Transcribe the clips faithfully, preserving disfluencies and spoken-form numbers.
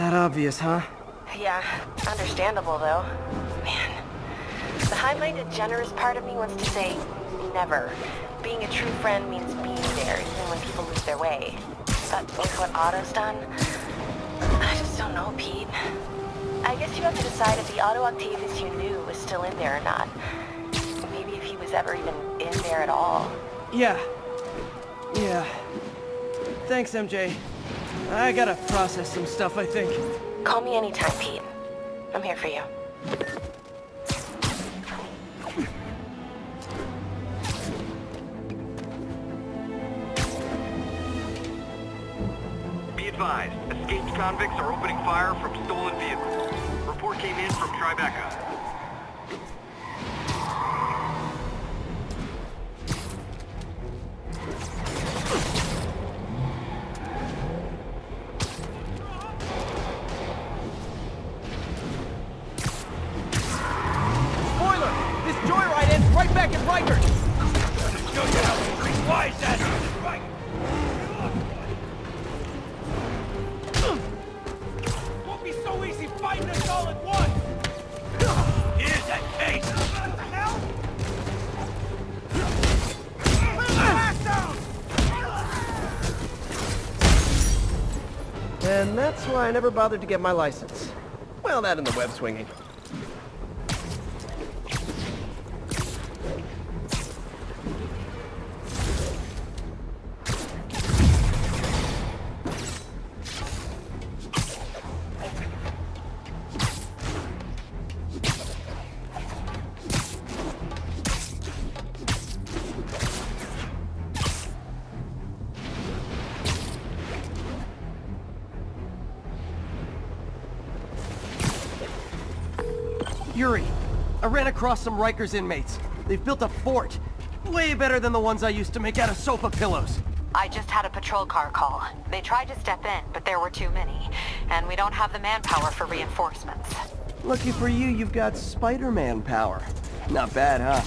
That obvious, huh? Yeah, understandable though. Man, the high-minded, generous part of me wants to say never. Being a true friend means being there even when people lose their way. But with what Otto's done, I just don't know, Pete. I guess you have to decide if the Otto Octavius you knew was still in there or not. Maybe if he was ever even in there at all. Yeah. Yeah. Thanks, M J. I gotta process some stuff, I think. Call me anytime, Pete. I'm here for you. Be advised, escaped convicts are opening fire from stolen vehicles. Report came in from Tribeca. I never bothered to get my license. Well, that and the web swinging. Yuri, I ran across some Riker's inmates. They've built a fort. Way better than the ones I used to make out of sofa pillows. I just had a patrol car call. They tried to step in, but there were too many. And we don't have the manpower for reinforcements. Lucky for you, you've got Spider-Man power. Not bad, huh?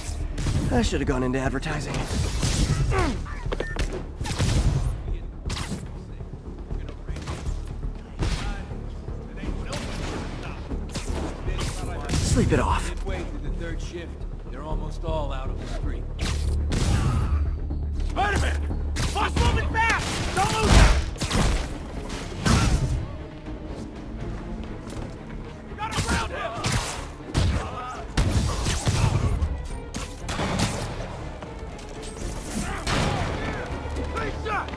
I should have gone into advertising. Sleep it off. Midway through the third shift, they're almost all out of the street. Spider-Man! Boss, moving fast! Don't lose him! You gotta ground him! Great shot!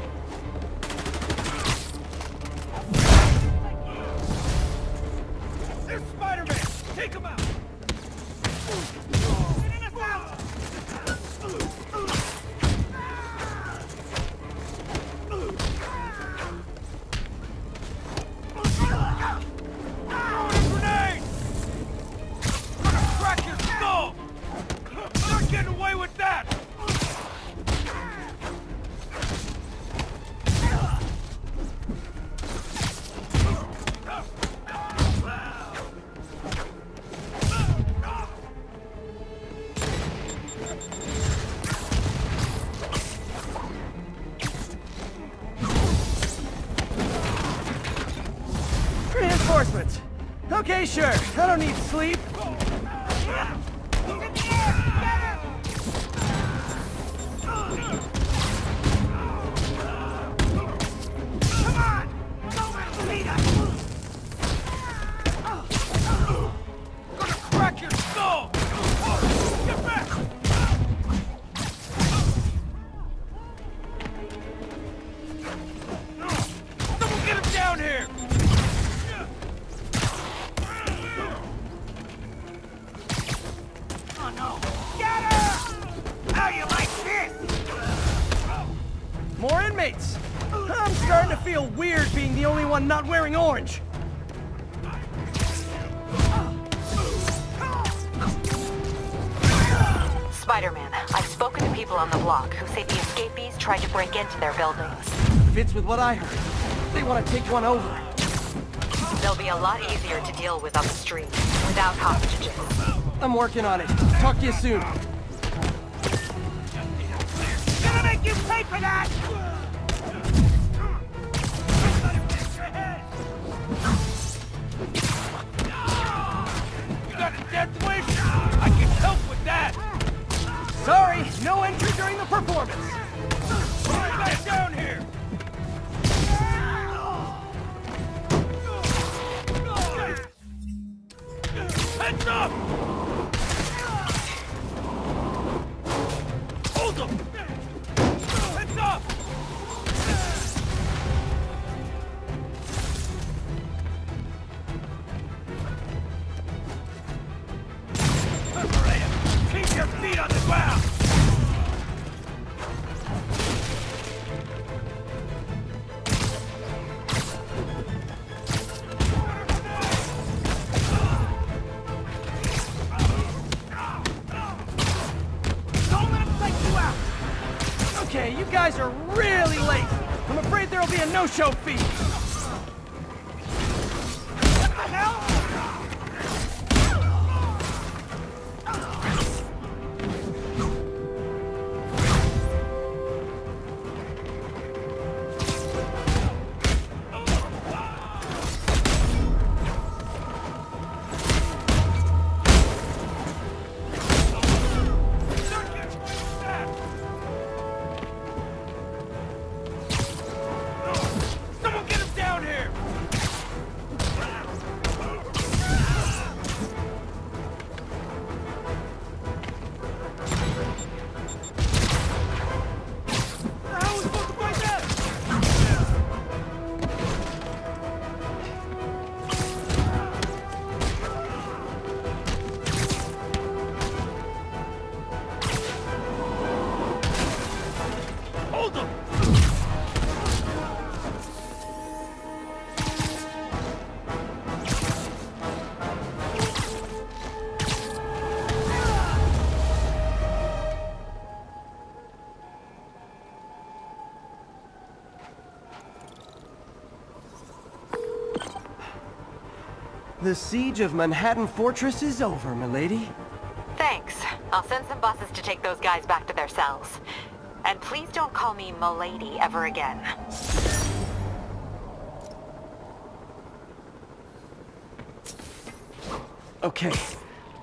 There's Spider-Man! Take him out! Okay, sure. I don't need sleep. Not wearing orange. Spider-Man, I've spoken to people on the block who say the escapees tried to break into their buildings. Fits with what I heard. They want to take one over. They'll be a lot easier to deal with on the street, without hostages. I'm working on it. Talk to you soon. Gonna make you pay for that! performance! Slide back down here! Heads up! Hold them! Heads up! Keep your feet on the ground! No-show feast! What the The siege of Manhattan Fortress is over, milady. Thanks. I'll send some buses to take those guys back to their cells. And please don't call me milady ever again. Okay.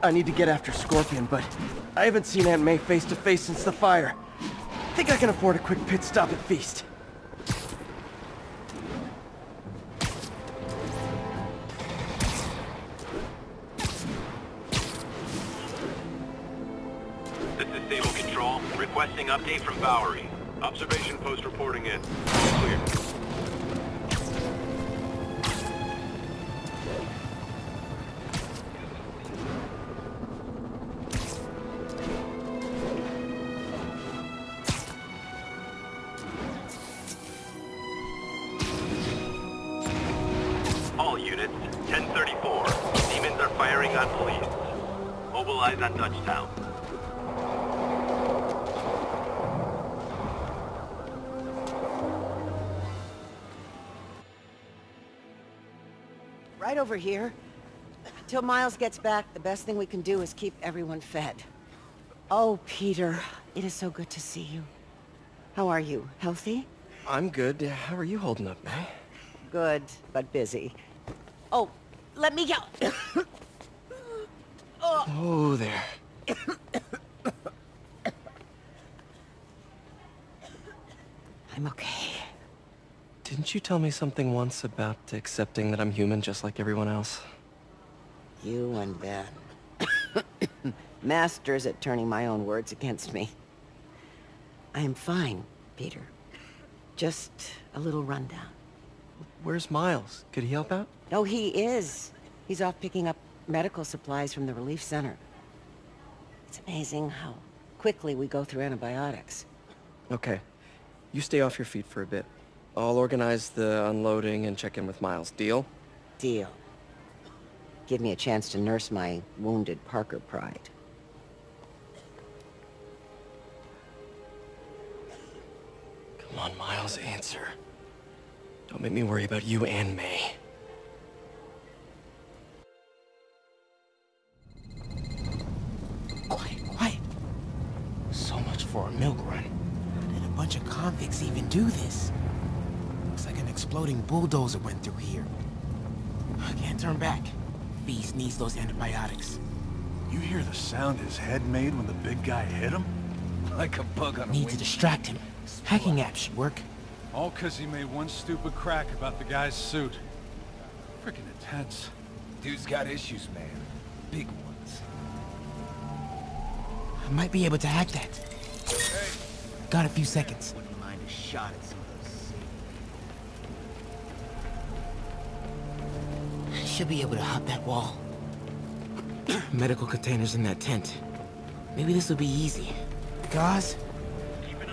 I need to get after Scorpion, but I haven't seen Aunt May face to face since the fire. I think I can afford a quick pit stop at Feast. Requesting update from Bowery. Observation post reporting in. All clear. All units, ten thirty-four. Demons are firing on police. Mobilize on Dutchtown. Right over here. Until Miles gets back, the best thing we can do is keep everyone fed. Oh, Peter, it is so good to see you. How are you? Healthy? I'm good. How are you holding up, May? Good, but busy. Oh, let me out. Oh. Oh, there. I'm okay. Didn't you tell me something once about accepting that I'm human just like everyone else? You and Ben. Masters at turning my own words against me. I am fine, Peter. Just a little rundown. Where's Miles? Could he help out? No, he is. He's off picking up medical supplies from the relief center. It's amazing how quickly we go through antibiotics. Okay. You stay off your feet for a bit. I'll organize the unloading and check in with Miles. Deal? Deal. Give me a chance to nurse my wounded Parker pride. Come on, Miles, answer. Don't make me worry about you and May. Quiet, quiet. So much for a milk run. How did a bunch of convicts even do this? Looks like an exploding bulldozer went through here. I can't turn back. Feast needs those antibiotics. You hear the sound his head made when the big guy hit him? like a bug on a Need wing. to distract him. Hacking apps should work. All cause he made one stupid crack about the guy's suit. Freaking intense. Dude's got issues, man. Big ones. I might be able to hack that. Hey. Got a few seconds. Wouldn't mind a shot at some of those same people. I should be able to hop that wall. Medical containers in that tent. Maybe this will be easy. Gauze,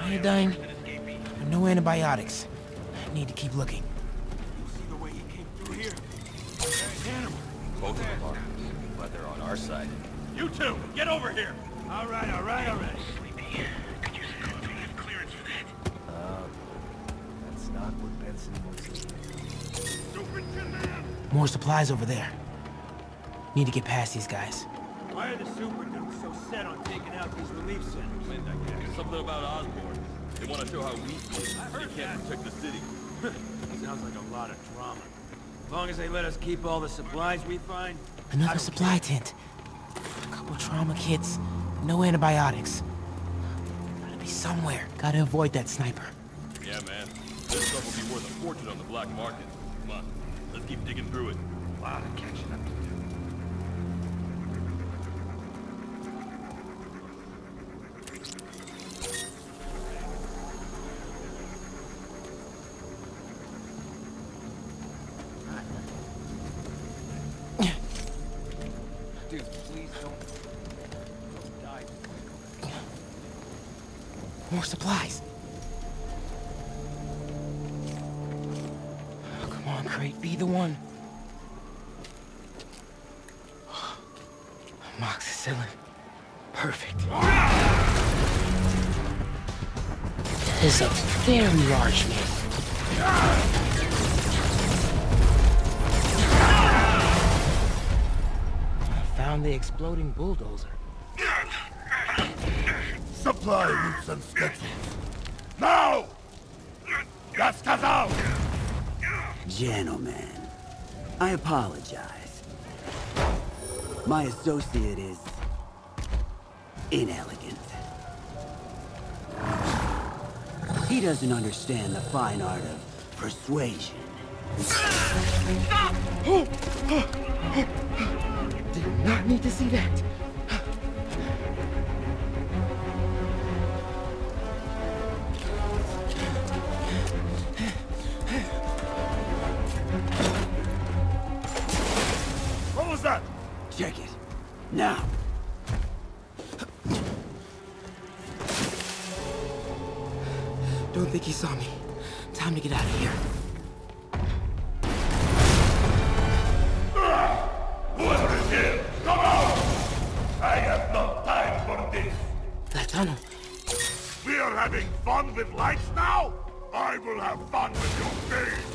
iodine, no antibiotics. I need to keep looking. You see the way he came through here? Animal. Both of them are, but they're on our side. You two, get over here! All right, all right, all right. Sleepy. Could you have clearance for that? Uh, that's not what Benson wants. More supplies over there. Need to get past these guys. Why are the super dudes so set on taking out these relief centers? Wind, I guess. Something about Osborn. They want to show how weak he is. I heard they can't protect the city. Sounds like a lot of drama. As long as they let us keep all the supplies we find... Another supply tent. A couple trauma kits. No antibiotics. Gotta be somewhere. Gotta avoid that sniper. Yeah, man. This stuff will be worth a fortune on the black market. Come on. Let's keep digging through it. A lot of catching up to do. More supplies. Oh, come on, crate. Be the one. Amoxicillin. Perfect. This is a very large man. I found the exploding bulldozer. Supply routes and schedules. Now! Just us out! Gentlemen, I apologize. My associate is... inelegant. He doesn't understand the fine art of persuasion. Stop! Did not need to see that. Check it. Now. Don't think he saw me. Time to get out of here. Whoever is here, come out! I have no time for this. That tunnel. We are having fun with lights now? I will have fun with your face.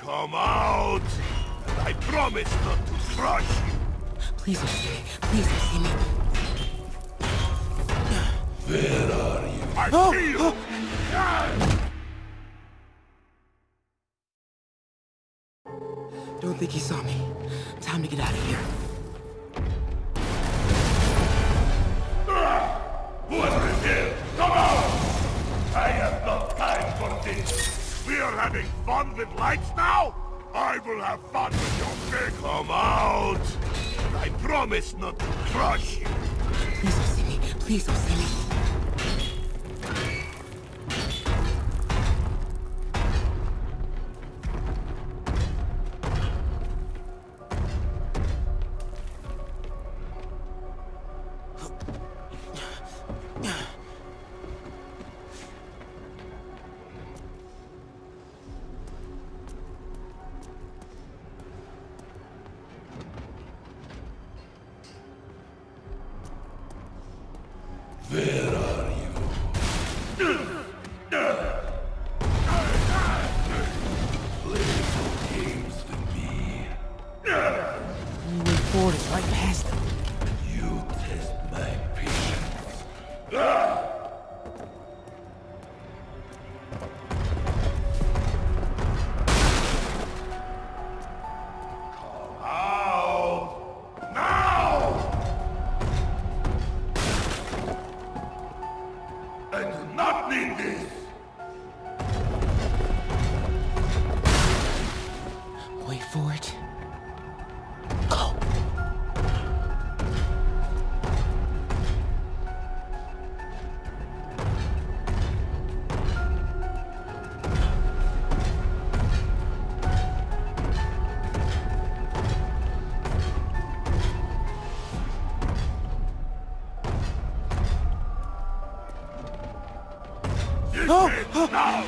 Come out! And I promise not to crush you! Please don't see me. Please don't see me. Where are you? I oh, see you! Oh. Yeah. Don't think he saw me. Time to get out of here. Whoever is here, come out! I have no time for this. We are having fun with lights now? I will have fun with your face. Come out! And I promise not to crush you. Please don't see me. Please don't see me. happening this? Wait for it. Oh. Oh. No!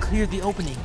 Clear the opening.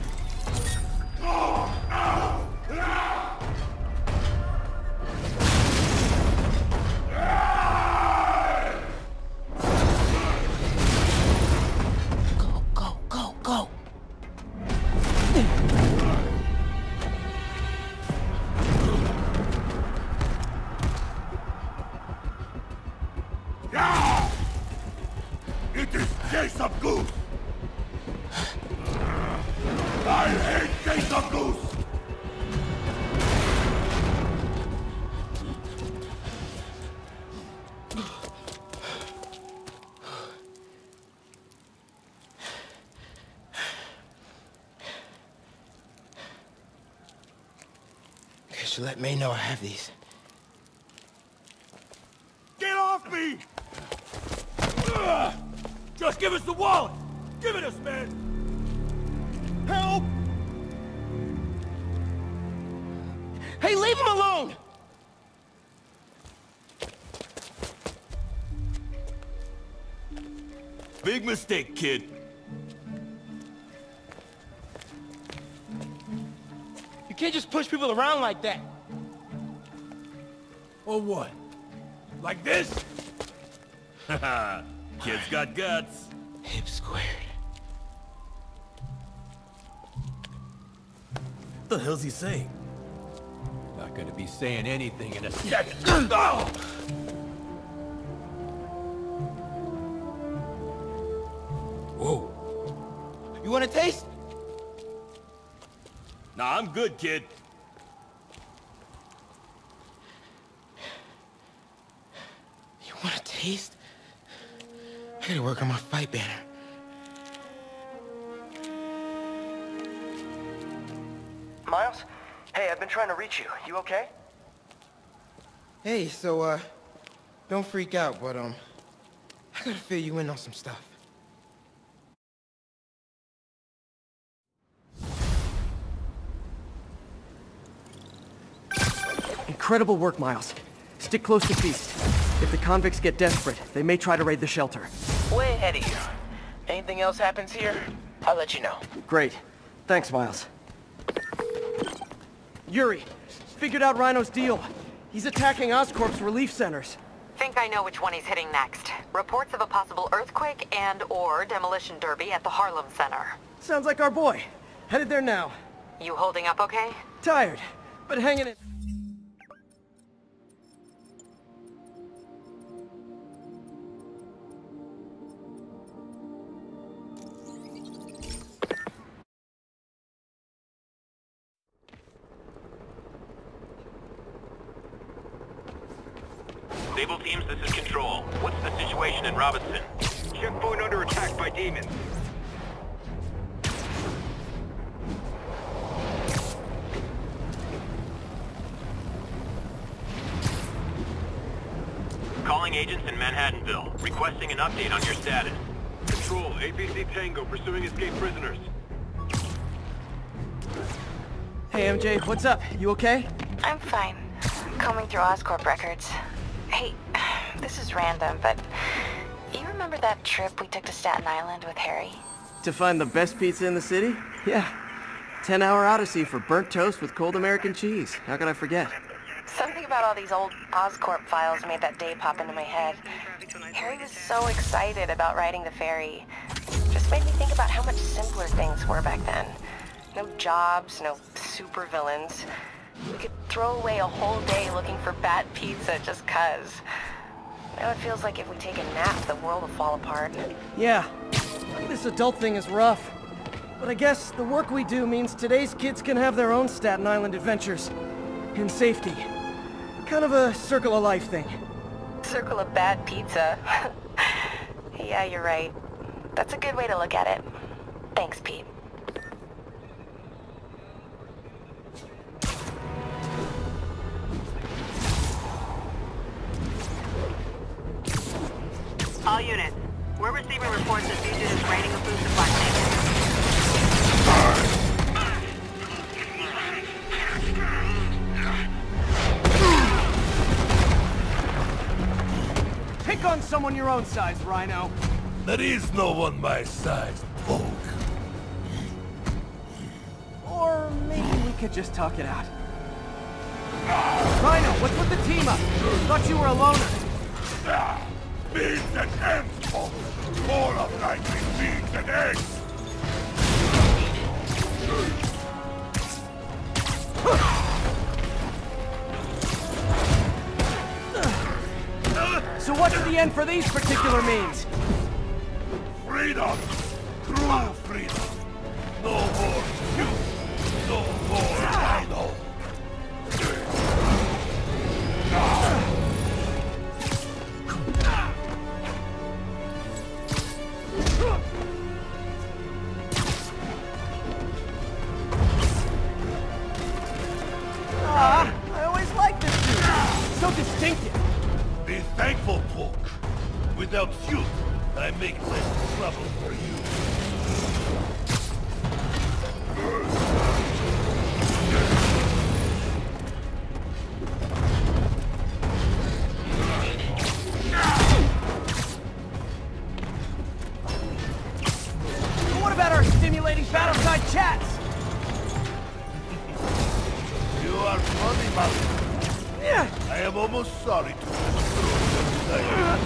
To let May know I have these. Get off me! Ugh. Just give us the wallet! Give it us, man! Help! Hey, leave him alone! Big mistake, kid. You can't just push people around like that. Or what? Like this? Haha, kid's got guts. Hip squared. What the hell's he saying? Not gonna be saying anything in a second. Oh! Whoa. You wanna taste? Nah, I'm good, kid. You want a taste? I gotta work on my fight banner. Miles? Hey, I've been trying to reach you. You okay? Hey, so, uh, don't freak out, but, um, I gotta fill you in on some stuff. Incredible work, Miles. Stick close to Feast. If the convicts get desperate, they may try to raid the shelter. Way ahead of you. Anything else happens here, I'll let you know. Great. Thanks, Miles. Yuri, figured out Rhino's deal. He's attacking Oscorp's relief centers. Think I know which one he's hitting next. Reports of a possible earthquake and or demolition derby at the Harlem Center. Sounds like our boy. Headed there now. You holding up okay? Tired, but hanging in. Sable teams, this is Control. What's the situation in Robinson? Checkpoint under attack by demons. Calling agents in Manhattanville, requesting an update on your status. Control, A P C Tango pursuing escaped prisoners. Hey M J, what's up? You okay? I'm fine. I'm combing through Oscorp records. Hey, this is random, but you remember that trip we took to Staten Island with Harry? To find the best pizza in the city? Yeah. ten hour odyssey for burnt toast with cold American cheese. How could I forget? Something about all these old Oscorp files made that day pop into my head. Harry was so excited about riding the ferry. Just made me think about how much simpler things were back then. No jobs, no supervillains. We could throw away a whole day looking for bad pizza just cuz. Now it feels like if we take a nap, the world will fall apart. Yeah, this adult thing is rough. But I guess the work we do means today's kids can have their own Staten Island adventures. In safety. Kind of a circle of life thing. Circle of bad pizza. Yeah, you're right. That's a good way to look at it. Thanks, Pete. All units, we're receiving reports that Fusion is raiding a food supply station. Pick on someone your own size, Rhino. There is no one my size, folk. Or maybe we could just talk it out. Rhino, what's with the team up? Thought you were a loner. Beans and eggs, folks! More of likely beans and eggs! So what's the end for these particular means? Freedom! True freedom! No more you! No more I know! Without you, I make less trouble for you. What about our stimulating battleside chats? You are funny, Master. Yeah. I am almost sorry to destroy you.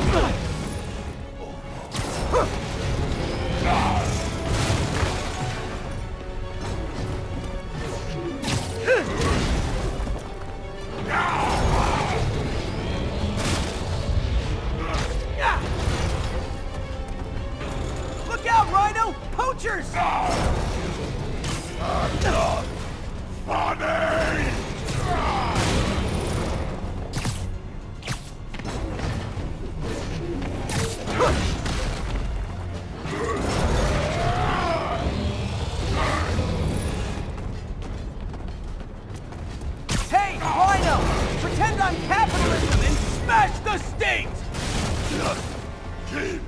Keep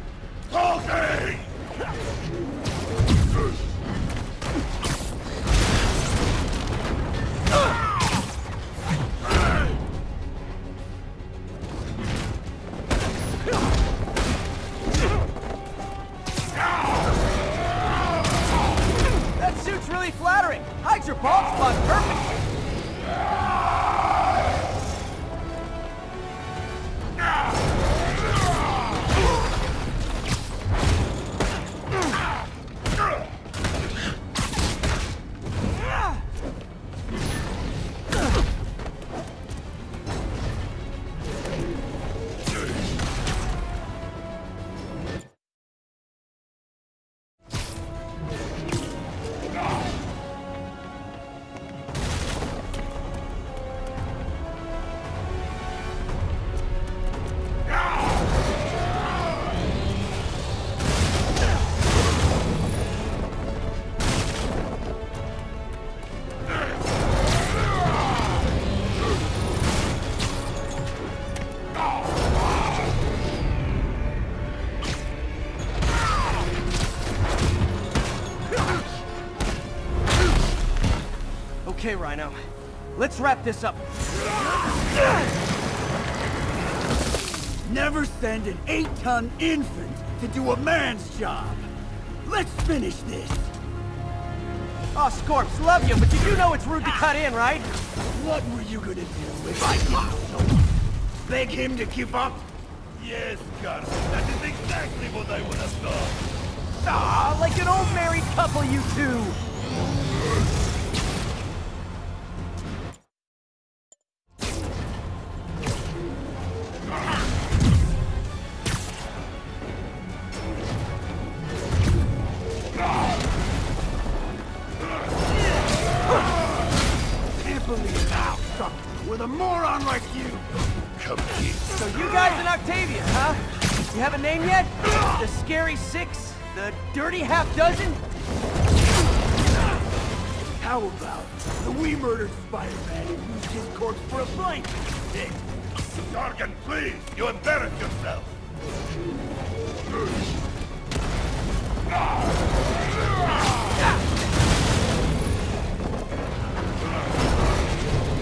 talking! Hit your bald spot perfectly! Okay, Rhino, let's wrap this up. Never send an eight-ton infant to do a man's job. Let's finish this. Oh, Scorps, love you, but you do know it's rude to cut in, right? What were you gonna do if I didn't beg him to keep up? Yes, Carl, that is exactly what I would have done. Ah, like an old married couple, you two. Dirty half dozen? How about the we murdered Spider-Man and used his corpse for a blanket? Hey, Sargon, please! You embarrassed yourself!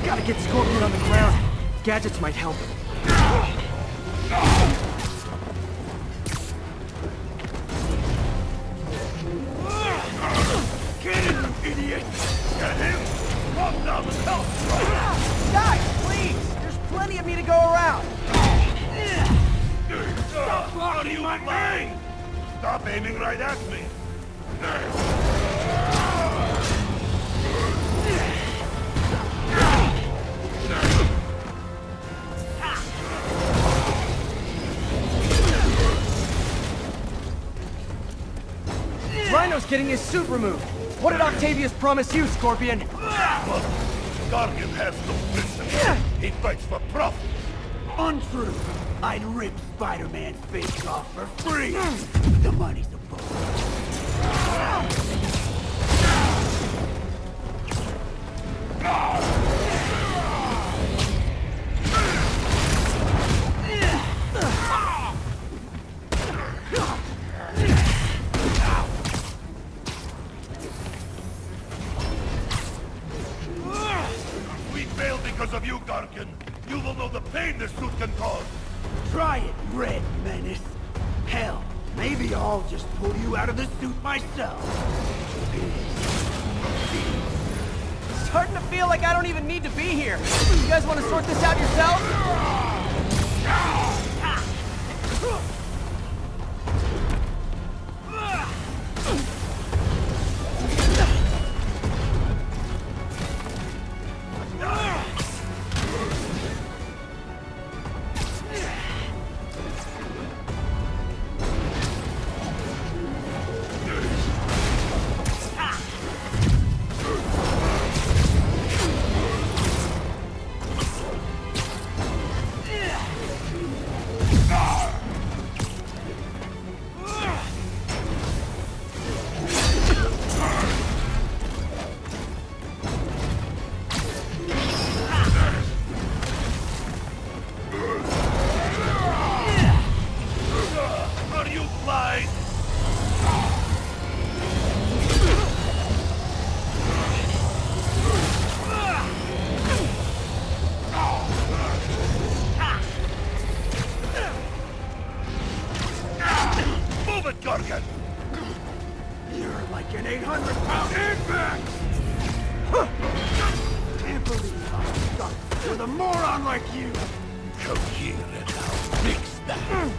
Gotta get Scorpion on the ground. Gadgets might help. Getting his suit removed. What did Octavius promise you, Scorpion? Well, Scorpion has no principle. He fights for profit. Untrue. I'd rip Spider-Man's face off for free. The money's a bull. You're like an eight hundred pound impact! Huh. Can't believe I'm stuck with a moron like you. Come here and I'll fix that.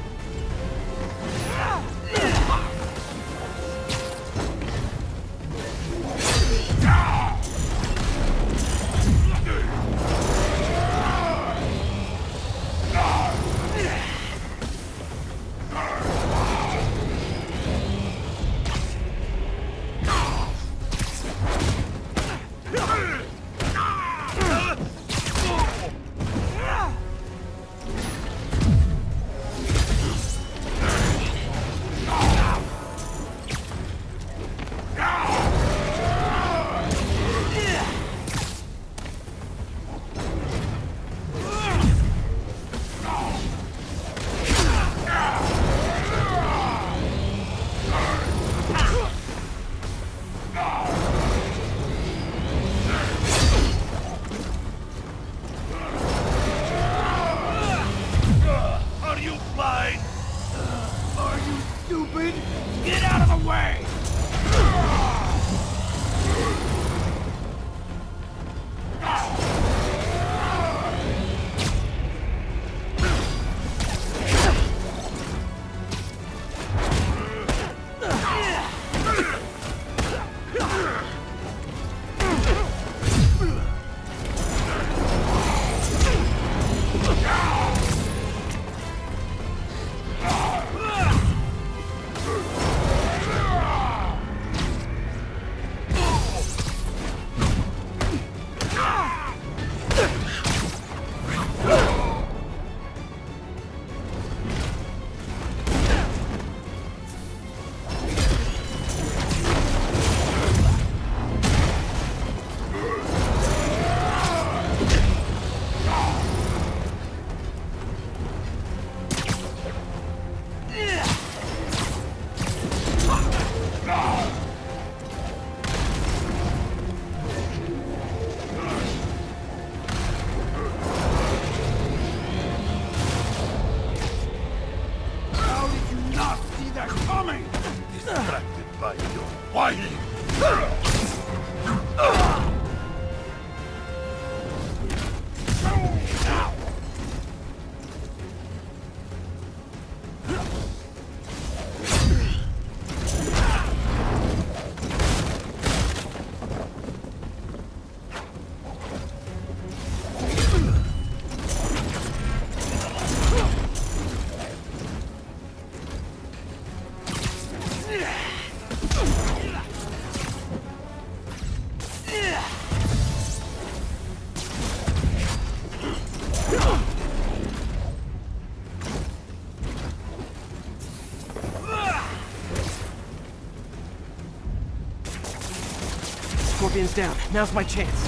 Scorpion's down. Now's my chance.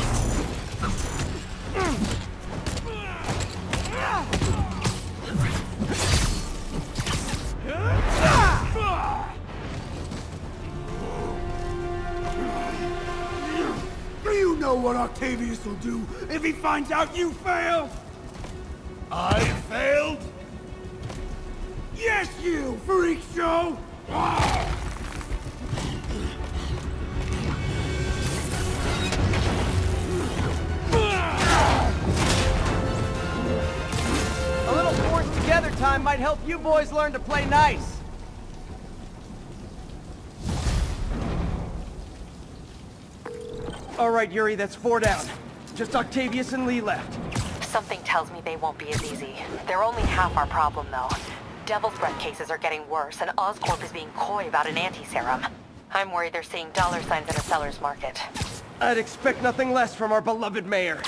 Do you know what Octavius will do if he finds out you failed? I failed? Yes, you freak show! Might help you boys learn to play nice. All right, Yuri, that's four down. Just Octavius and Li left. Something tells me they won't be as easy. They're only half our problem, though. Devil's Breath cases are getting worse, and Oscorp is being coy about an anti-serum. I'm worried they're seeing dollar signs in a seller's market. I'd expect nothing less from our beloved mayor.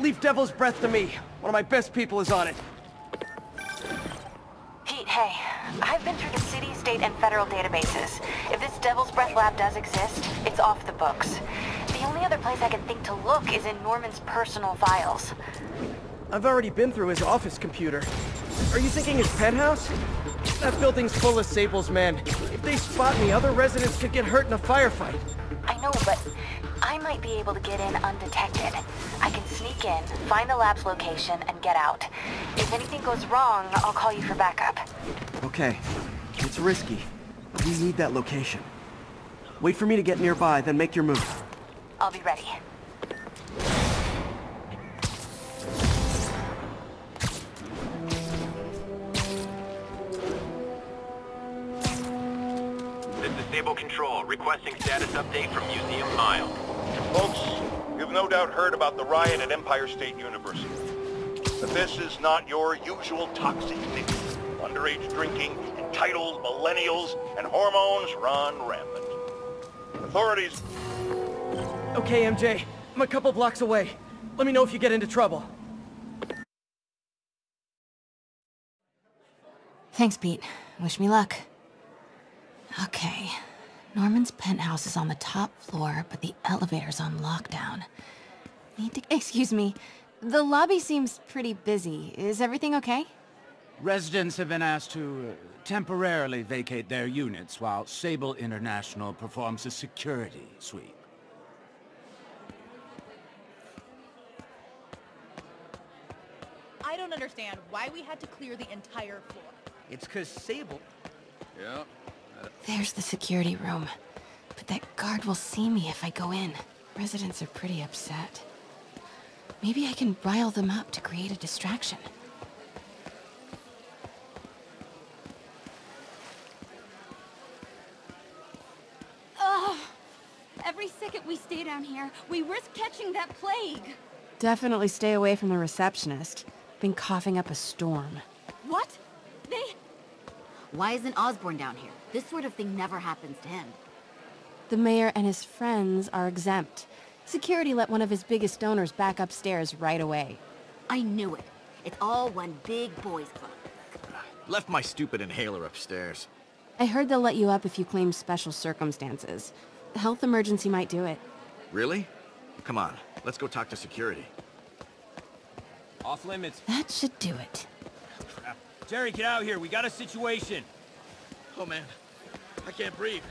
Leave Devil's Breath to me. One of my best people is on it. Hey, I've been through the city, state, and federal databases. If this Devil's Breath lab does exist, it's off the books. The only other place I can think to look is in Norman's personal files. I've already been through his office computer. Are you thinking his penthouse? That building's full of Sable's men. If they spot me, other residents could get hurt in a firefight. I know, but I might be able to get in undetected. I can sneak in, find the lab's location, and get out. If anything goes wrong, I'll call you for backup. Okay. It's risky. We need that location. Wait for me to get nearby, then make your move. I'll be ready. requesting status update from Museum Mile. Folks, you've no doubt heard about the riot at Empire State University. But this is not your usual toxic mix. Underage drinking, entitled millennials, and hormones run rampant. Authorities... Okay, M J. I'm a couple blocks away. Let me know if you get into trouble. Thanks, Pete. Wish me luck. Okay. Norman's penthouse is on the top floor, but the elevator's on lockdown. Need to... Excuse me. The lobby seems pretty busy. Is everything okay? Residents have been asked to uh, temporarily vacate their units while Sable International performs a security sweep. I don't understand why we had to clear the entire floor. It's 'cause Sable... Yeah. There's the security room. But that guard will see me if I go in. Residents are pretty upset. Maybe I can rile them up to create a distraction. Ugh! Every second we stay down here, we risk catching that plague! Definitely stay away from the receptionist. Been coughing up a storm. What? They... Why isn't Osborn down here? This sort of thing never happens to him. The mayor and his friends are exempt. Security let one of his biggest donors back upstairs right away. I knew it. It's all one big boys club. Left my stupid inhaler upstairs. I heard they'll let you up if you claim special circumstances. The health emergency might do it. Really? Come on, let's go talk to security. Off limits. That should do it. Crap. Jerry, get out here. We got a situation. Oh, man. I can't breathe.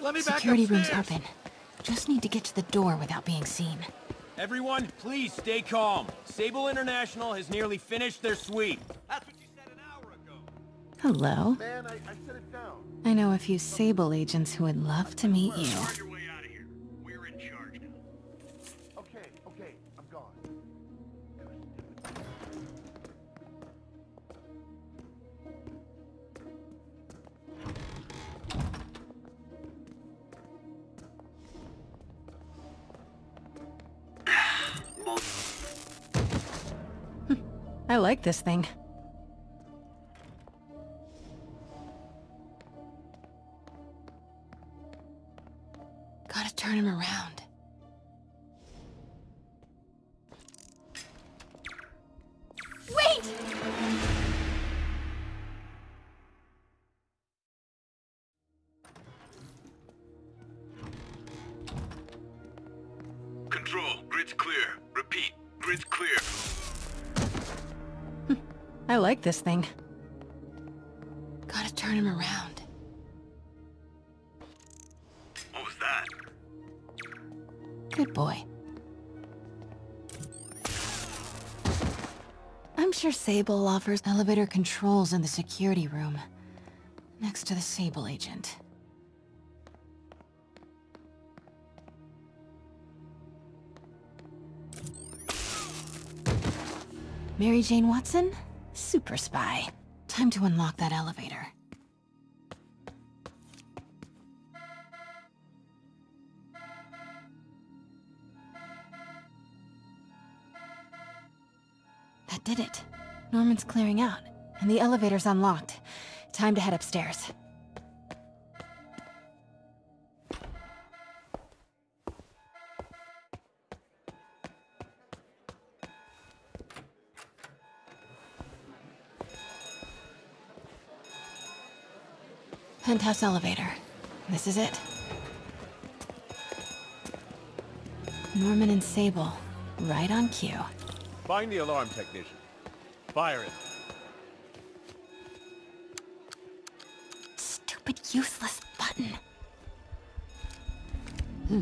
Let me security back upstairs. Security room's open. Just need to get to the door without being seen. Everyone, please stay calm. Sable International has nearly finished their sweep. That's what you said an hour ago. Hello. Man, I, I set it down. I know a few Sable agents who would love to meet you. Find your way out of here. We're in charge now. Okay, okay, I'm gone. I like this thing. Gotta turn him around. Wait! Control, grid's clear. Repeat, grid's clear. I like this thing. Gotta turn him around. What was that? Good boy. I'm sure Sable offers elevator controls in the security room, next to the Sable agent. Mary Jane Watson? Super spy. Time to unlock that elevator. That did it. Norman's clearing out, and the elevator's unlocked. Time to head upstairs. Penthouse elevator. This is it. Norman and Sable, right on cue. Find the alarm technician. Fire it. Stupid, useless button. Hmm.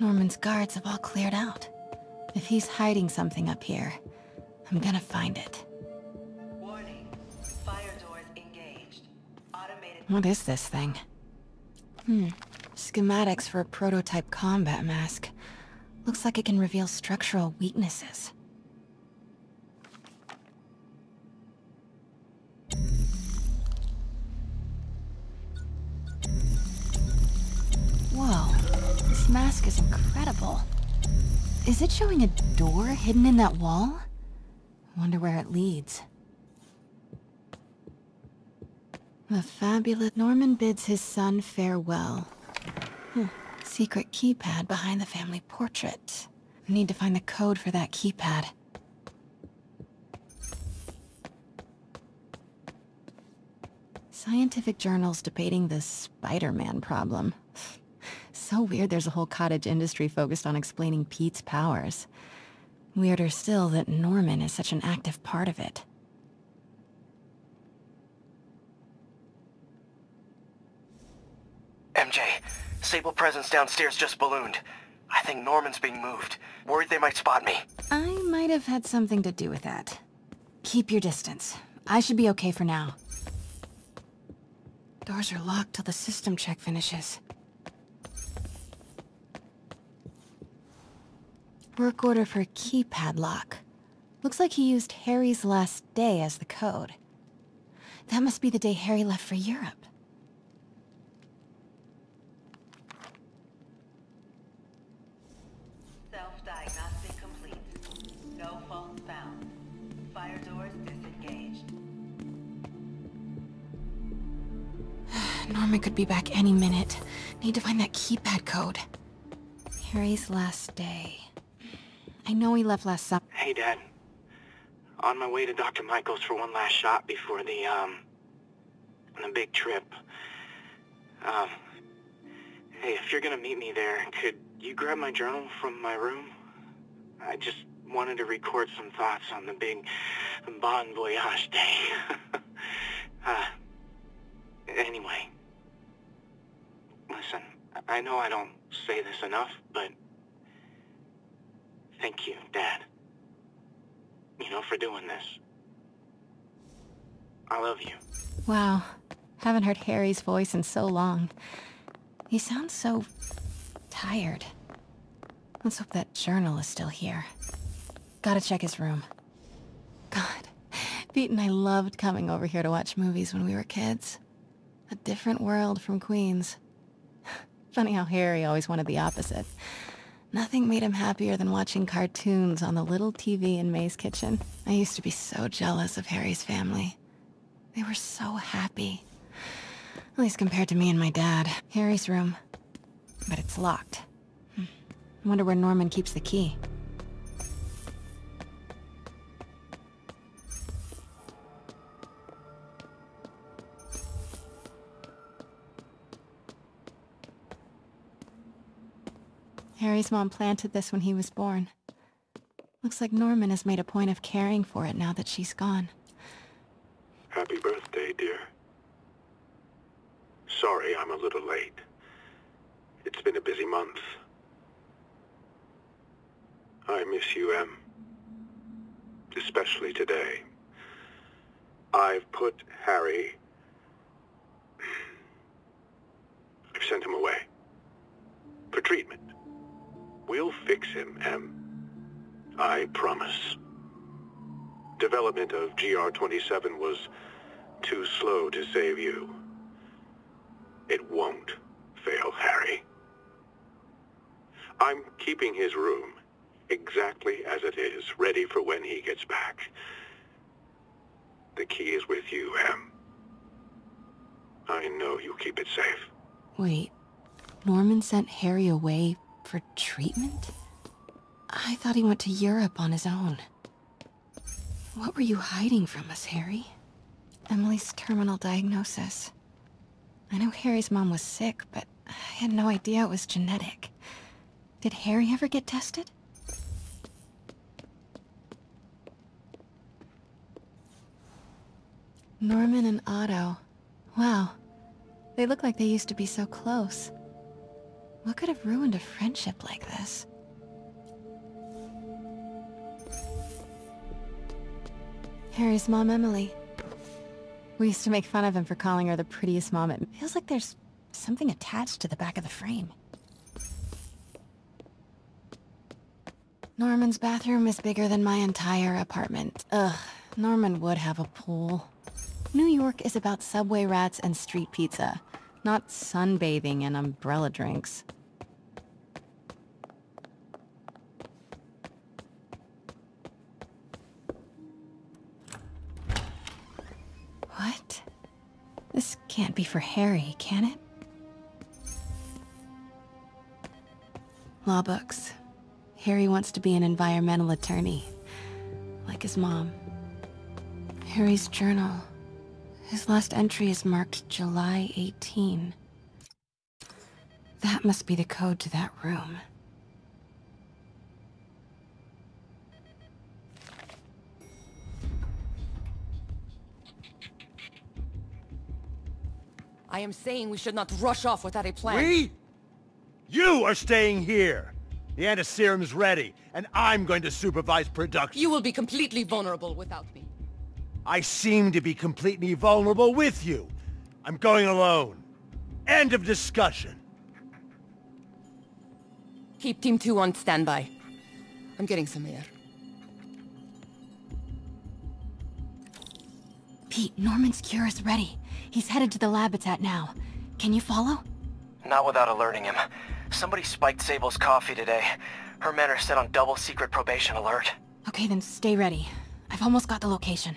Norman's guards have all cleared out. If he's hiding something up here, I'm gonna find it. Warning. Fire doors engaged. Automatic What is this thing? Hmm. Schematics for a prototype combat mask. Looks like it can reveal structural weaknesses. Whoa. This mask is incredible. Is it showing a door hidden in that wall? Wonder where it leads. The fabulous Norman bids his son farewell. Hmm. Secret keypad behind the family portrait. Need to find the code for that keypad. Scientific journals debating the Spider-Man problem. So weird there's a whole cottage industry focused on explaining Pete's powers. Weirder still that Norman is such an active part of it. M J, Sable presence downstairs just ballooned. I think Norman's being moved. Worried they might spot me. I might have had something to do with that. Keep your distance. I should be okay for now. Doors are locked till the system check finishes. Work order for a keypad lock. Looks like he used Harry's last day as the code. That must be the day Harry left for Europe. Norman could be back any minute. Need to find that keypad code. Harry's last day. I know he left last summer. Hey, Dad. On my way to Doctor Michaels for one last shot before the, um... the big trip. Um... Hey, if you're gonna meet me there, could you grab my journal from my room? I just wanted to record some thoughts on the big bon voyage day. uh... Anyway... Listen, I know I don't say this enough, but thank you, Dad. You know, for doing this. I love you. Wow. Haven't heard Harry's voice in so long. He sounds so tired. Let's hope that journal is still here. Gotta check his room. God, Pete and I loved coming over here to watch movies when we were kids. A different world from Queens. Funny how Harry always wanted the opposite. Nothing made him happier than watching cartoons on the little T V in May's kitchen. I used to be so jealous of Harry's family. They were so happy. At least compared to me and my dad. Harry's room. But it's locked. I wonder where Norman keeps the key. Harry's mom planted this when he was born. Looks like Norman has made a point of caring for it now that she's gone. Happy birthday, dear. Sorry, I'm a little late. It's been a busy month. I miss you, Em. Especially today. I've put Harry... I've sent him away. For treatment. We'll fix him, Em. I promise. Development of G R twenty-seven was too slow to save you. It won't fail, Harry. I'm keeping his room exactly as it is, ready for when he gets back. The key is with you, Em. I know you'll keep it safe. Wait, Norman sent Harry away? For treatment? I thought he went to Europe on his own. What were you hiding from us, Harry? Emily's terminal diagnosis. I know Harry's mom was sick, but I had no idea it was genetic. Did Harry ever get tested? Norman and Otto. Wow. They look like they used to be so close. What could have ruined a friendship like this? Harry's mom, Emily. We used to make fun of him for calling her the prettiest mom. It feels like there's something attached to the back of the frame. Norman's bathroom is bigger than my entire apartment. Ugh, Norman would have a pool. New York is about subway rats and street pizza, not sunbathing and umbrella drinks. What? This can't be for Harry, can it? Law books. Harry wants to be an environmental attorney, like his mom. Harry's journal. His last entry is marked July eighteenth. That must be the code to that room. I am saying we should not rush off without a plan. We? You are staying here! The antiserum's ready, and I'm going to supervise production. You will be completely vulnerable without me. I seem to be completely vulnerable with you. I'm going alone. End of discussion. Keep Team two on standby. I'm getting some air. Pete, Norman's cure is ready. He's headed to the lab it's at now. Can you follow? Not without alerting him. Somebody spiked Sable's coffee today. Her men are set on double secret probation alert. Okay, then stay ready. I've almost got the location.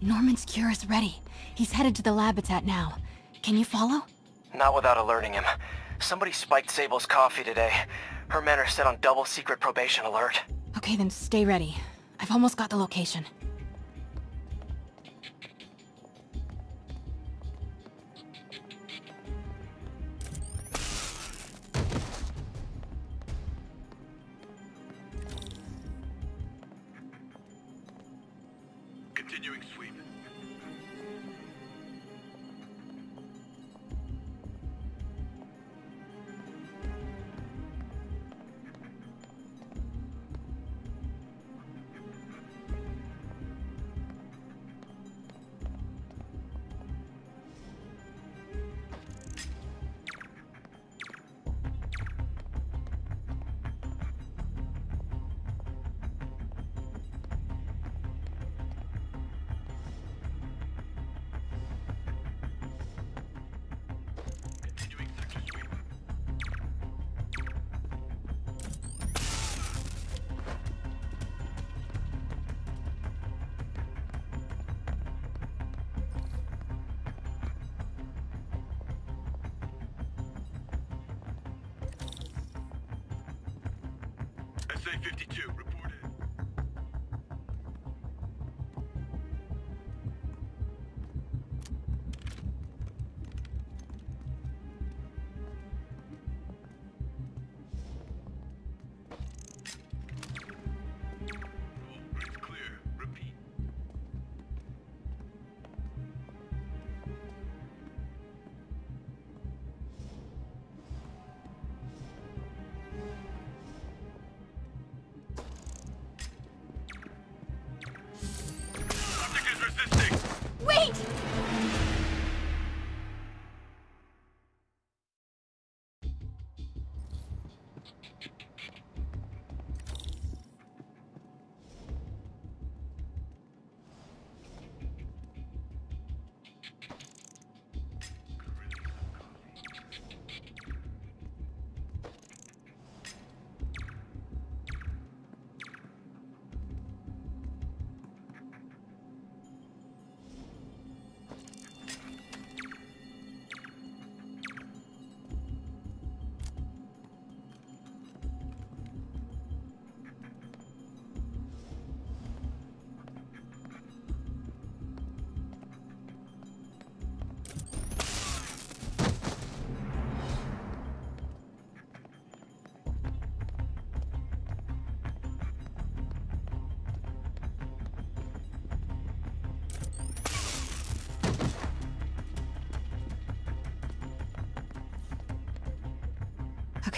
Norman's cure is ready. He's headed to the lab it's at now. Can you follow? Not without alerting him. Somebody spiked Sable's coffee today. Her men are set on double secret probation alert. Okay, then stay ready. I've almost got the location. fifty-two, reported. All grids clear. Repeat.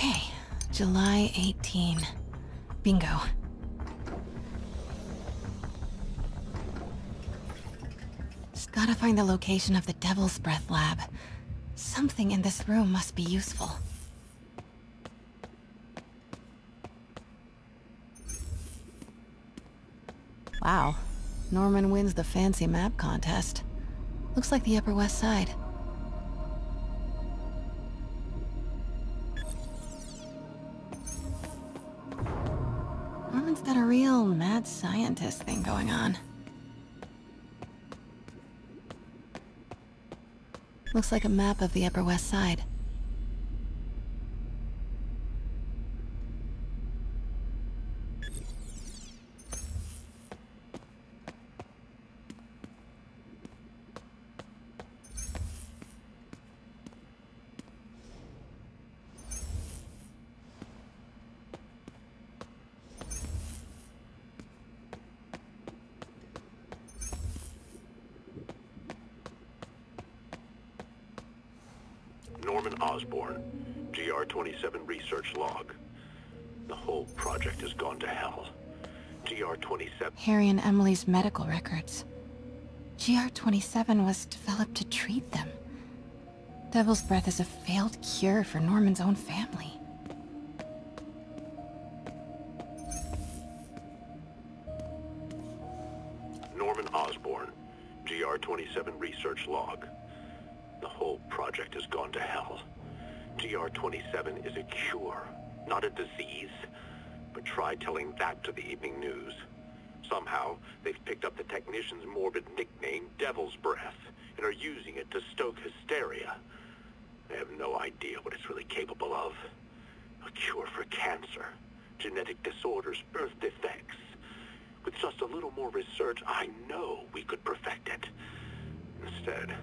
Okay, July eighteenth. Bingo. Just gotta find the location of the Devil's Breath lab. Something in this room must be useful. Wow. Norman wins the fancy map contest. Looks like the Upper West Side. Norman's got a real mad scientist thing going on. Looks like a map of the Upper West Side. Norman Osborn, G R twenty-seven research log. The whole project has gone to hell. G R twenty-seven... Harry and Emily's medical records. G R twenty-seven was developed to treat them. Devil's Breath is a failed cure for Norman's own family. Norman Osborn, G R twenty-seven research log. The whole project has gone to hell. G R twenty-seven is a cure, not a disease. But try telling that to the evening news. Somehow, they've picked up the technician's morbid nickname, Devil's Breath, and are using it to stoke hysteria. They have no idea what it's really capable of. A cure for cancer, genetic disorders, birth defects. With just a little more research, I know we could perfect it. Instead,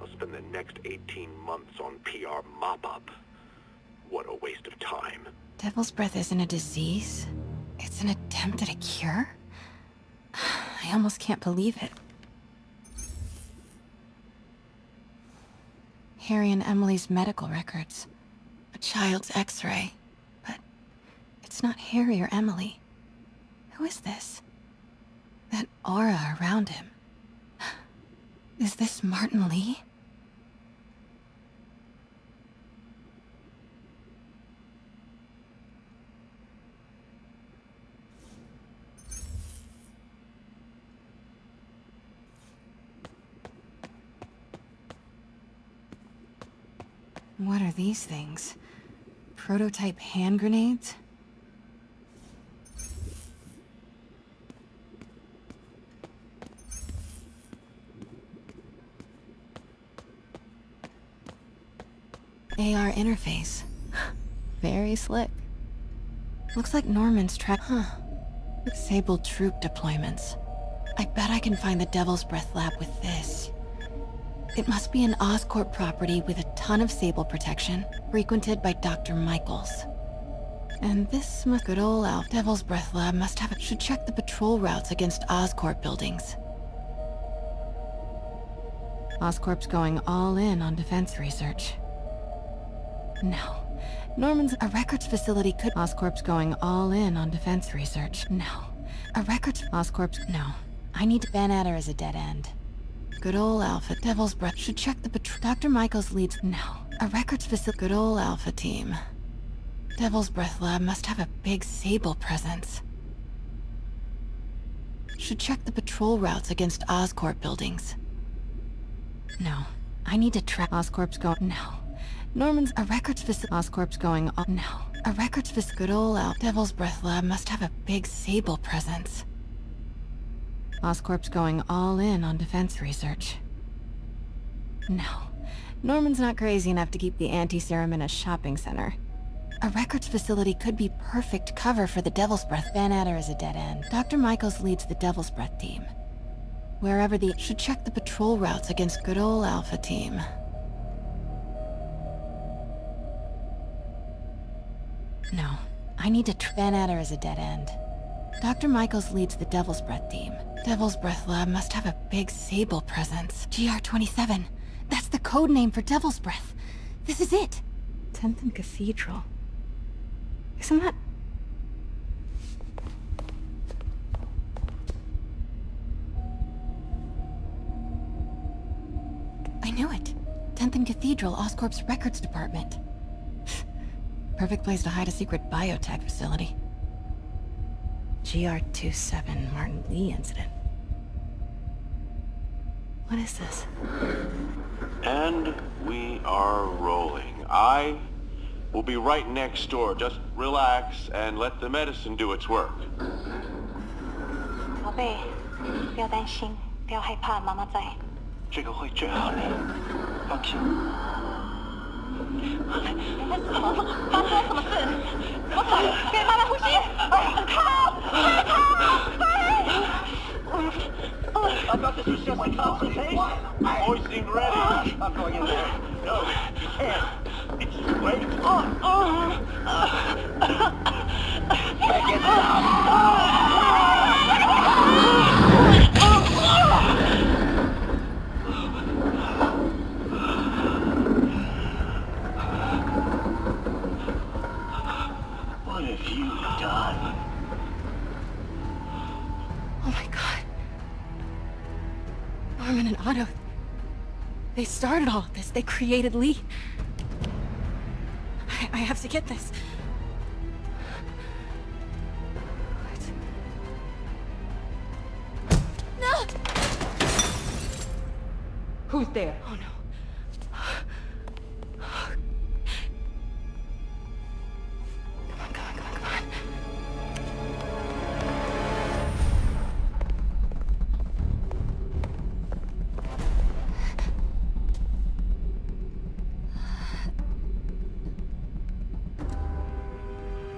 I'll spend the next eighteen months on P R mop-up. What a waste of time. Devil's Breath isn't a disease. It's an attempt at a cure? I almost can't believe it. Harry and Emily's medical records. A child's x-ray. But it's not Harry or Emily. Who is this? That aura around him. Is this Martin Li? What are these things? Prototype hand grenades? A R interface. Very slick. Looks like Norman's tra- Huh. Sable troop deployments. I bet I can find the Devil's Breath lab with this. It must be an Oscorp property with a ton of Sable protection, frequented by Doctor Michaels. And this must- Good ol' Alf. Devil's Breath lab must have- Should check the patrol routes against Oscorp buildings. Oscorp's going all in on defense research. No. Norman's- A records facility could- Oscorp's going all in on defense research. No. A records- Oscorp's- No. I need to- Van Adder is a dead end. Good ol' Alpha- Devil's Breath- Should check the patro- Doctor Michaels leads- No. A records facility- Good ol' Alpha team. Devil's Breath lab must have a big Sable presence. Should check the patrol routes against Oscorp buildings. No. I need to track- Oscorp's going- No. Norman's- A records facility- Oscorp's going on- No. A records facility- Good ol' Al- Devil's Breath lab must have a big Sable presence. Oscorp's going all in on defense research. No. Norman's not crazy enough to keep the anti-serum in a shopping center. A records facility could be perfect cover for the Devil's Breath. Van Adder is a dead end. Doctor Michaels leads the Devil's Breath team. Wherever the- Should check the patrol routes against Good ol' Alpha team. No. I need to tr- Van Adder is a dead end. Doctor Michaels leads the Devil's Breath team. Devil's Breath lab must have a big Sable presence. G R twenty-seven. That's the code name for Devil's Breath. This is it! Tenth and Cathedral. Isn't that... I knew it. Tenth and Cathedral, Oscorp's records department. Perfect place to hide a secret biotech facility. G R twenty-seven Martin Li incident. What is this? And we are rolling. I will be right next door. Just relax and let the medicine do its work. 宝贝，不要担心，不要害怕，妈妈在。这个会治好你，放心。哎，怎么了？发生什么事？我操！给妈妈呼吸！哎，靠！哎，靠！哎！ I've got this just like complications. Hoisting ready. I'm going in there. No, you can't. It's way on. Take it down. What have you done? Oh my God. Norman and Otto, they started all of this. They created Li. I, I have to get this. What? No! Who's there? Oh no. Come on, come on, come on, come on.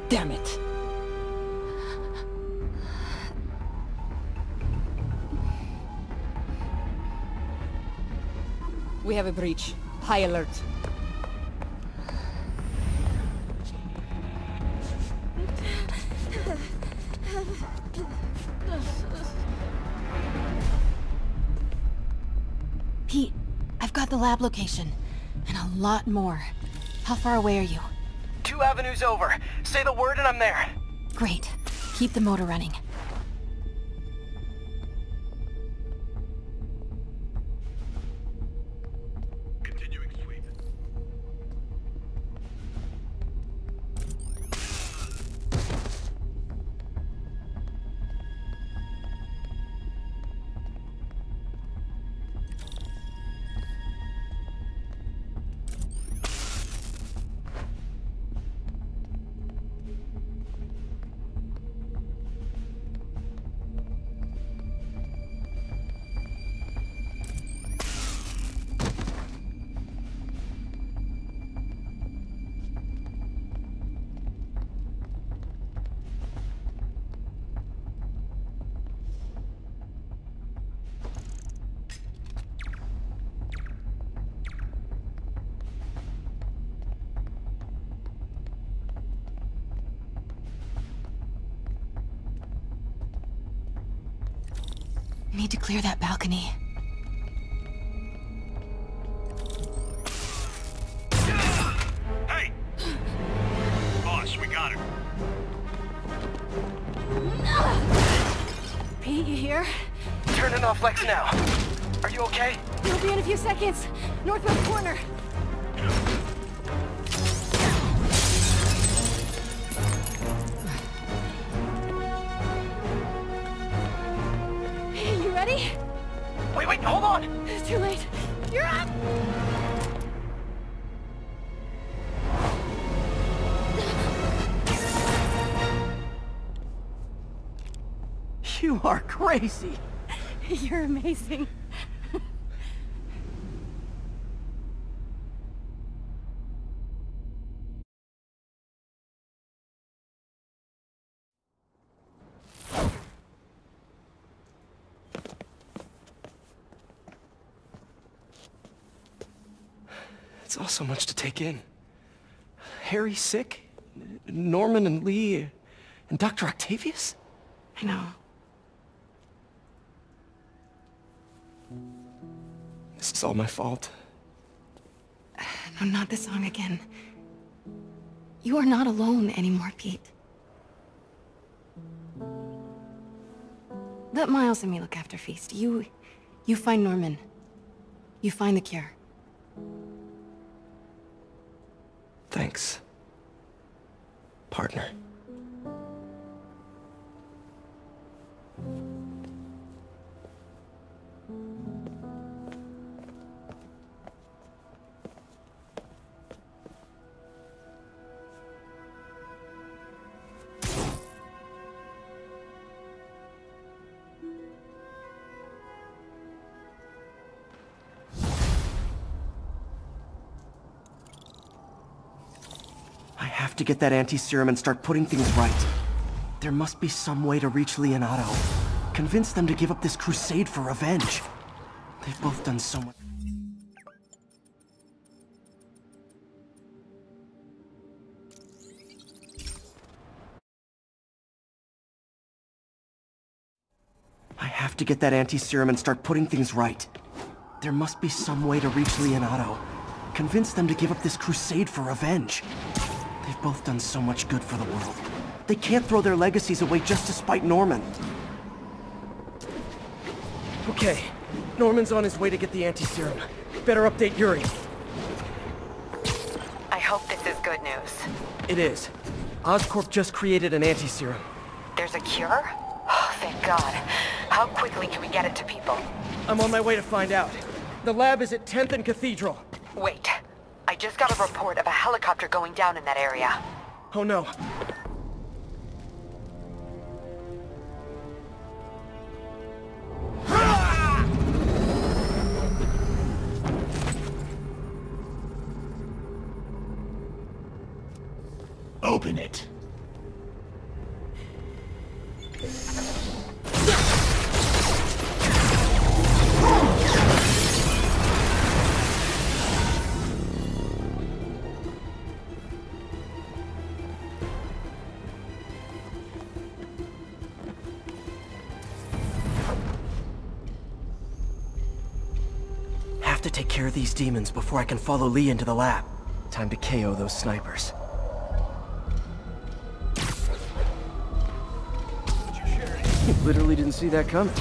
Damn it! We have a breach. High alert. Pete, I've got the lab location. And a lot more. How far away are you? Two avenues over. Say the word and I'm there. Great. Keep the motor running. Continuing sweep. Need to clear that balcony. Hey! Boss, we got her. Pete, you here? Turning off Lex now. Are you okay? You'll be in a few seconds. Northwest corner. Wait, wait, hold on! It's too late. You're up! You are crazy. You're amazing. It's all so much to take in. Harry sick, Norman and Li, and Doctor Octavius? I know. This is all my fault. Uh, no, not the song again. You are not alone anymore, Pete. Let Miles and me look after Feast. You... you find Norman. You find the cure. Thanks, partner. To get that anti-serum and start putting things right. There must be some way to reach Leonardo. Convince them to give up this crusade for revenge. They've both done so much. I have to get that anti-serum and start putting things right. There must be some way to reach Leonardo. Convince them to give up this crusade for revenge. They've both done so much good for the world. They can't throw their legacies away just to spite Norman. Okay, Norman's on his way to get the anti-serum. Better update Yuri. I hope this is good news. It is. Oscorp just created an anti-serum. There's a cure? Oh, thank God. How quickly can we get it to people? I'm on my way to find out. The lab is at Tenth and Cathedral. Wait. I just got a report of a helicopter going down in that area. Oh no. Open it. Cure these demons before I can follow Li into the lab. Time to K O those snipers. You literally didn't see that coming.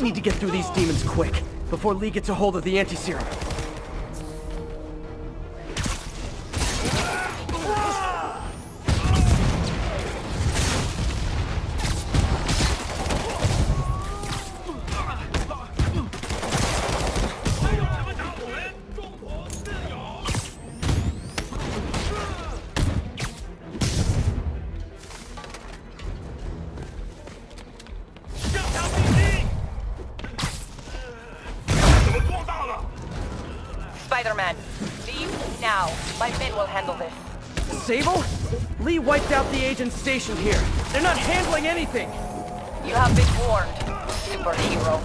Need to get through these demons quick, before Li gets a hold of the anti-serum. Spider-Man, leave now. My men will handle this. Sable? Li wiped out the agents stationed here. They're not handling anything! You have been warned, superhero.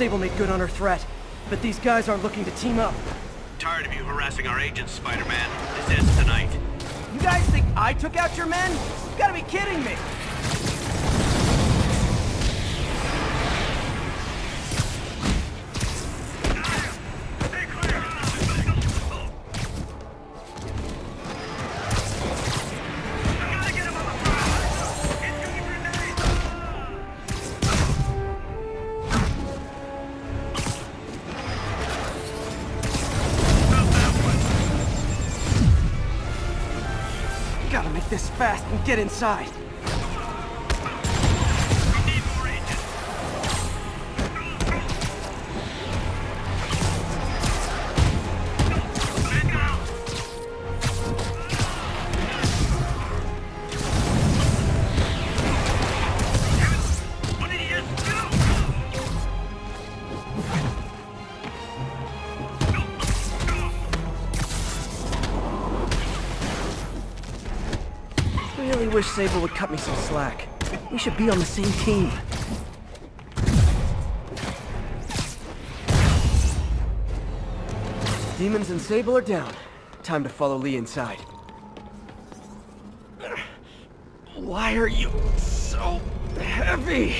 Sable made good on her threat, but these guys aren't looking to team up. Tired of you harassing our agents, Spider-Man. This ends tonight. You guys think I took out your men? You gotta be kidding me! this fast and get inside. We need more agents. What did he just do? I really wish Sable would cut me some slack. We should be on the same team. Demons and Sable are down. Time to follow Li inside. Why are you so heavy?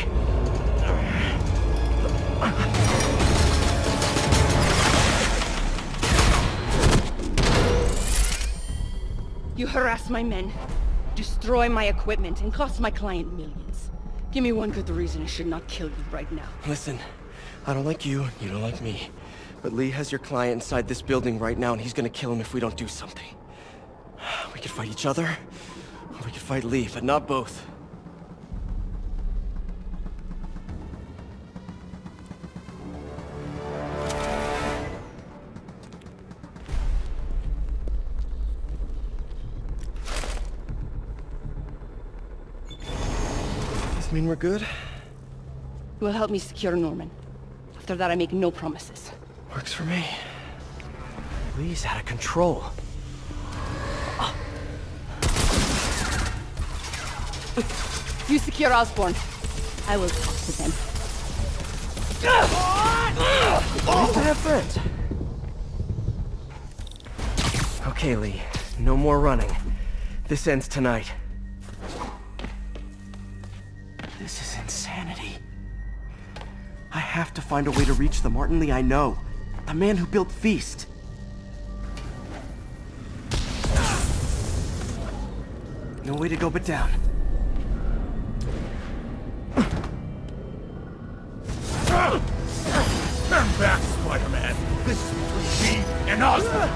You harass my men. Destroy my equipment and cost my client millions. Give me one good reason I should not kill you right now. Listen, I don't like you, you don't like me. But Li has your client inside this building right now and he's gonna kill him if we don't do something. We could fight each other, or we could fight Li, but not both. I mean, we're good? You will help me secure Norman. After that, I make no promises. Works for me. Lee's out of control. Oh. You secure Osborn. I will talk to them. What happened? Okay, Li. No more running. This ends tonight. This is insanity. I have to find a way to reach the Martin Li I know. The man who built Feast. No way to go but down. Come back, Spider-Man. This is between me and Osborn.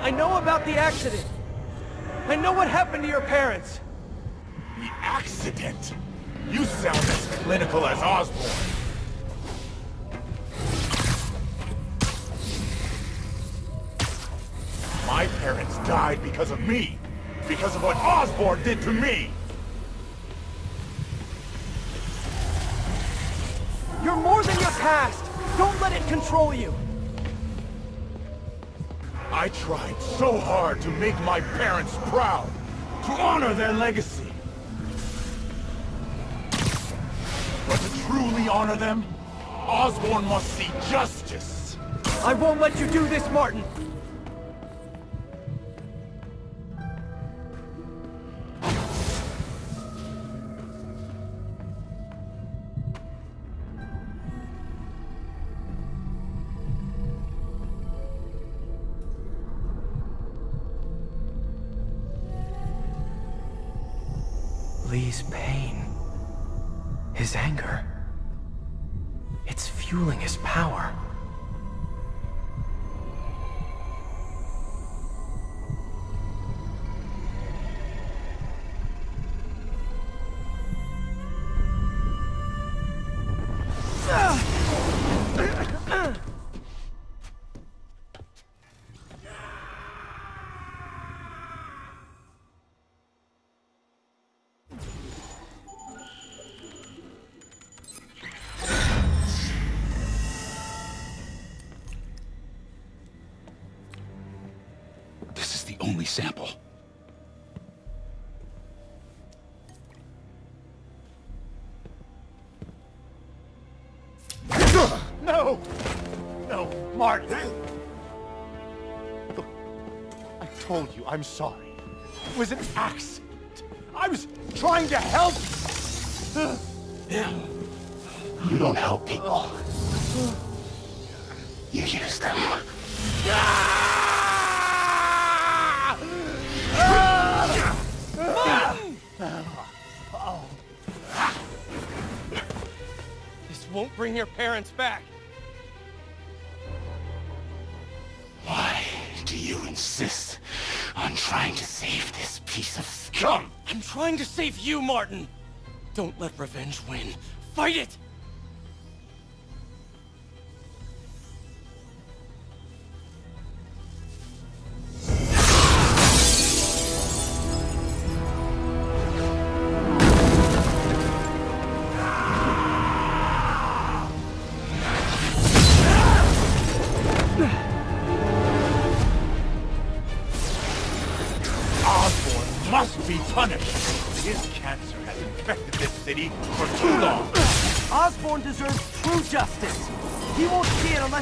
I know about the accident. I know what happened to your parents. The accident? You sound as clinical as Osborn. My parents died because of me. Because of what Osborn did to me. You're more than your past. Don't let it control you. I tried so hard to make my parents proud. To honor their legacy. But to truly honor them, Osborn must see justice. I won't let you do this, Martin! Lee's pain. His anger. It's fueling his power. Sample. No! No, Martin! Look, I told you, I'm sorry. It was an accident. I was trying to help. You don't help people. You use them. This won't bring your parents back. Why do you insist I'm trying to save this piece of scum. I'm trying to save you, Martin. Don't let revenge win. Fight it!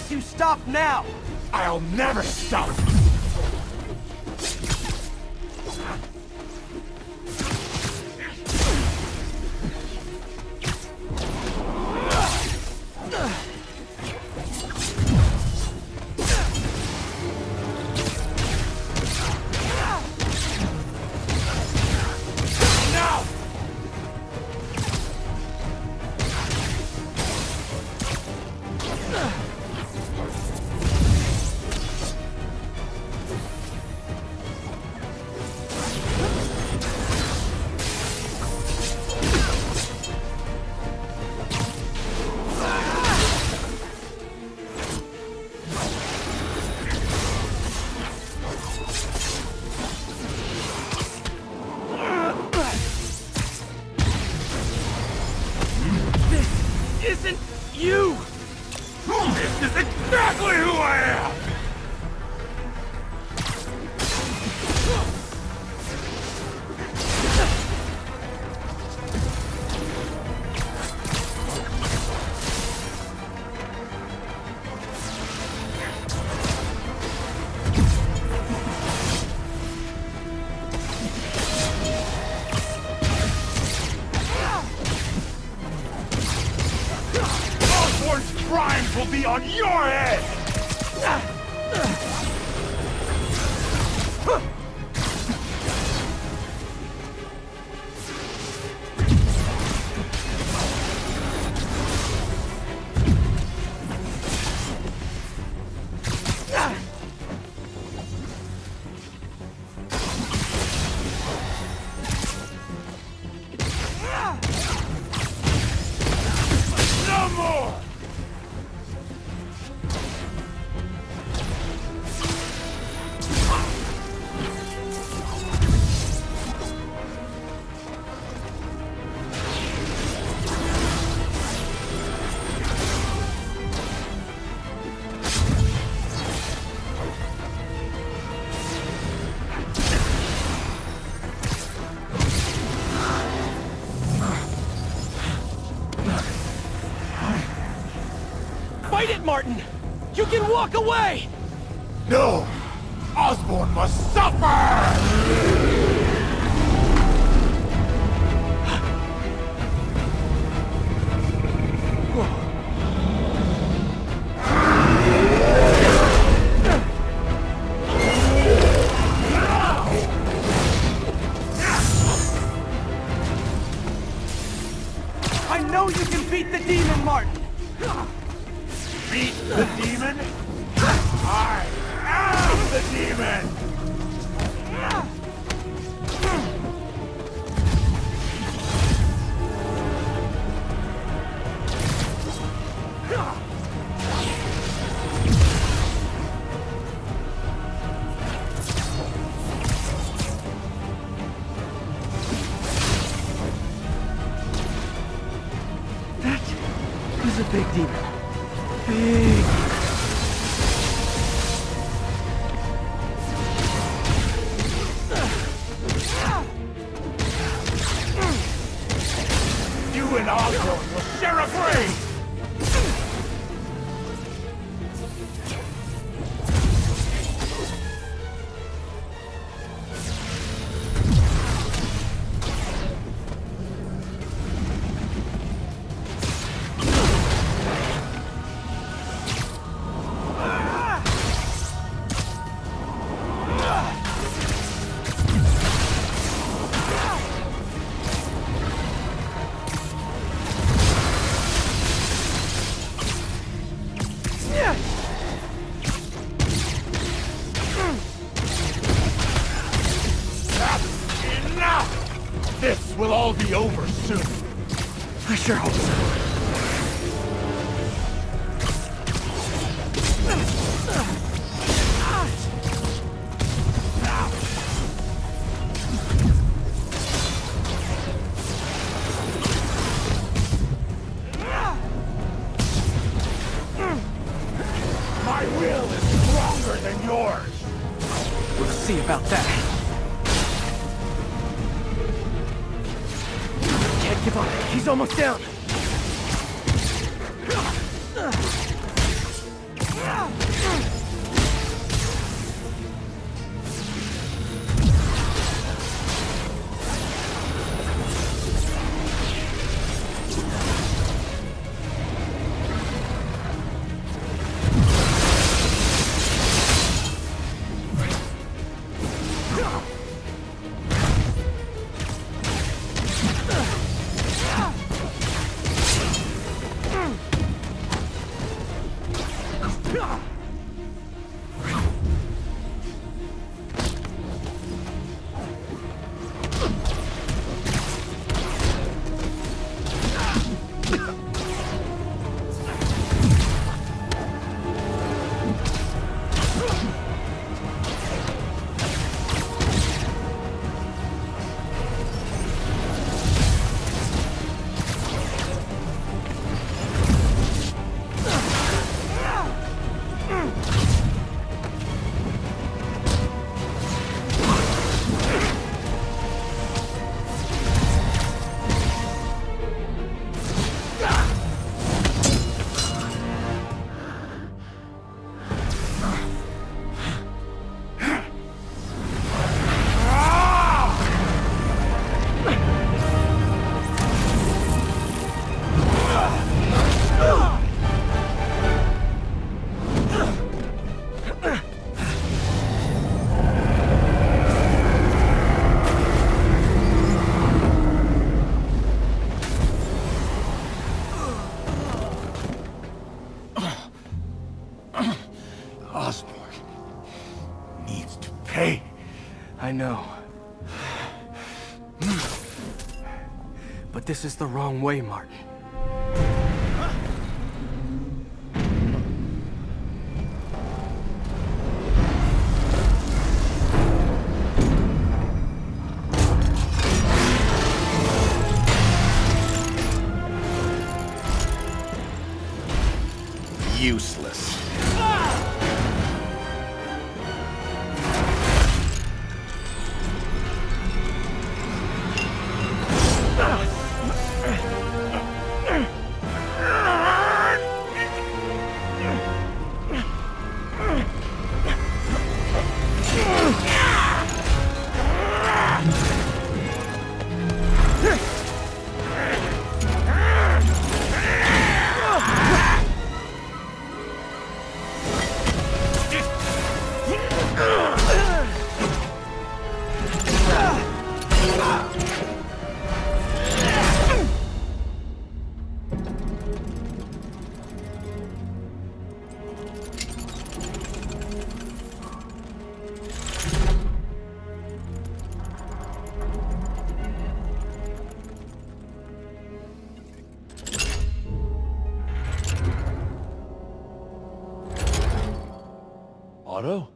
You stop now! I'll never stop! Martin, you can walk away! No! Osborn must suffer! I know you can beat the demon, Martin! Beat the demon? I am the demon! That is a big demon. soon. I sure hope so. No. But this is the wrong way, Martin. Useless. Otto?